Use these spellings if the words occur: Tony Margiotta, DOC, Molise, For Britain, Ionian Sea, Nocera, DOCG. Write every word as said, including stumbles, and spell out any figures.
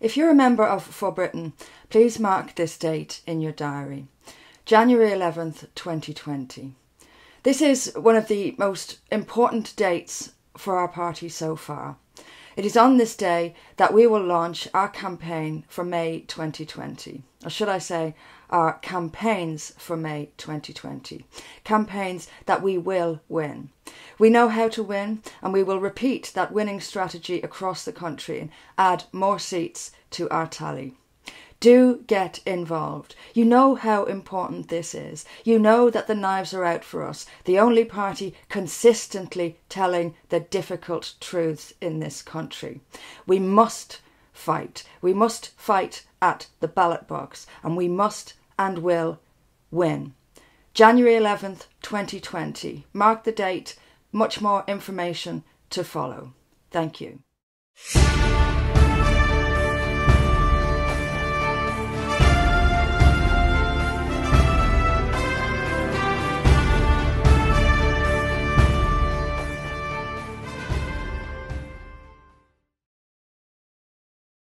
If you're a member of For Britain, please mark this date in your diary, January eleventh, twenty twenty. This is one of the most important dates for our party so far. It is on this day that we will launch our campaign for May twenty twenty, or should I say, our campaigns for May twenty twenty, campaigns that we will win. We know how to win, and we will repeat that winning strategy across the country and add more seats to our tally. Do get involved. You know how important this is. You know that the knives are out for us, the only party consistently telling the difficult truths in this country. We must fight. We must fight at the ballot box, and we must and will win. January eleventh, twenty twenty. Mark the date. Much more information to follow. Thank you.